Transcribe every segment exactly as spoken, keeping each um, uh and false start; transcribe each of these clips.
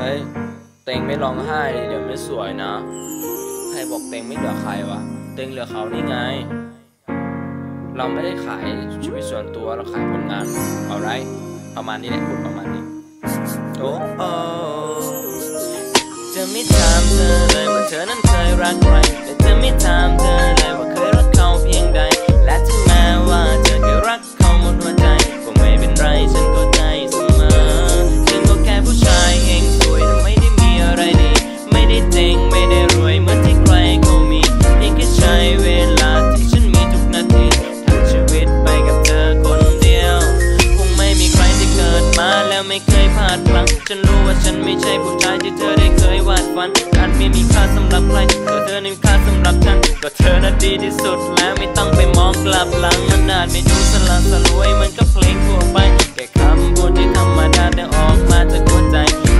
เฮ้ยเต็งไม่ร้องไห้ดิเดี๋ยวไม่สวยนะใครบอกเต็งไม่เหลือใครวะเต็งเหลือเขานี่ไงเราไม่ได้ขายชีวิตส่วนตัวเราขายผลงานเอาไรประมาณนี้แหละพูดประมาณนี้โอ้โอจะไม่ถามเธอเลยว่าเธอนั้นเคยรักใครและจะไม่ถามเธอเลยว่าเคยรักเขาเพียงใดและถึงแม้ว่าเธอจะรักเขาหมดหัวใจก็ไม่เป็นไรฉันก็ใจเสมอฉันก็แค่ผู้ชายเองสวยแต่ไม่ได้มีอะไรดีไม่ได้เจ๋งไม่ได้รวยเหมือนที่ใครเขามีเพียงแค่ใช้เวลาที่ฉันมีทุกนาทีทั้งชีวิตไปกับเธอคนเดียวคงไม่มีใครที่เกิดมาแล้วไม่เคยพลาดพลั้งฉันรู้ว่าฉันไม่ใช่ผู้ชายที่เธอได้เคยวาดฝันการไม่มีค่าสำหรับใครก็เธอนั้นค่าสำหรับฉันก็เธอนั้นดีที่สุดแล้วไม่ต้องไปมองกลับหลังมันอาจไม่ดูสละสลวยมันก็เพลงทั่วไปแค่คำพูดที่ธรรมดาแต่ออกมาจากหัวใจ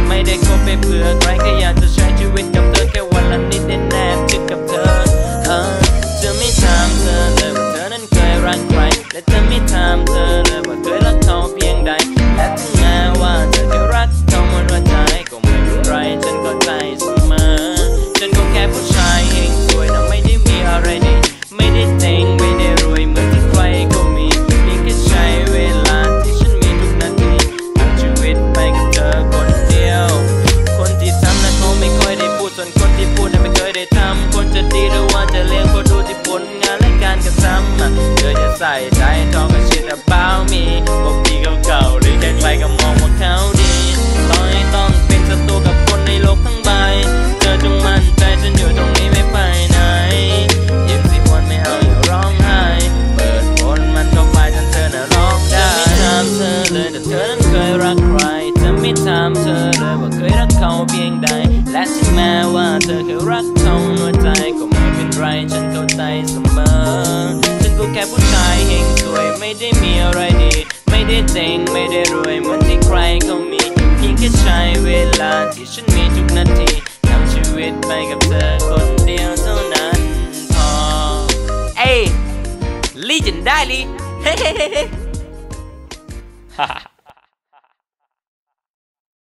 ไม่ได้คบไปเพื่อใครแค่อยากจะใช้ชีวิตกับเธอแค่วันละนิดแนบชิดกับเธอจะไม่ถามเธอเลยว่าเธอนั้นเคยรักใครและจะไม่ถามเธอเลยว่าเคยรักเขาเพียงใดและถึงแม้ว่าเธอจะรักเขาหมดหัวใจก็ไม่เป็นไรฉันก็ใจเสมอฉันก็แค่ผู้ชายเองสวยแต่ไม่ได้มีอะไรดีไม่ได้เจ๋งไม่ได้รวยเหมือนที่ใครเขามีเพียงแค่ใช้เวลาที่ฉันมีทุกนาทีทั้งชีวิตไปกับเธอคนเดียวคนที่ทำนั้นเขาไม่ค่อยได้พูดส่วนคนที่พูดนั้นไม่เคยได้ทำคนจะดีหรือว่าจะเลวก็ดูที่ผลงานและการกระทำเธอจะใส่ใจต้องกับชิดหรือเปล่ามีพวกที่เก่าๆหรือใครใครก็มองว่าเขาดีต่อให้ต้องเป็นศัตรูกับคนในโลกทั้งใบเธอจงมั่นใจฉันอยู่ตรงนี้ไม่ไปไหนแต่เธอนั้นเคยรักใครเธอไม่ถามเธอเลยว่าเคยรักเขาเพียงใดและถึงแม้ว่าเธอเคยรักเขาหัวใจก็ไม่เป็นไรฉันเข้าใจเสมอฉันก็แค่ผู้ชายเองสวยไม่ได้มีอะไรดีไม่ได้เจ๋งไม่ได้รวยเหมือนที่ใครเขามีเพียงแค่ใช้เวลาที่ฉันมีทุกนาทีทั้งชีวิตไปกับเธอคนเดียวเท่านั้นพอเอ้ยลี่จนได้ลี่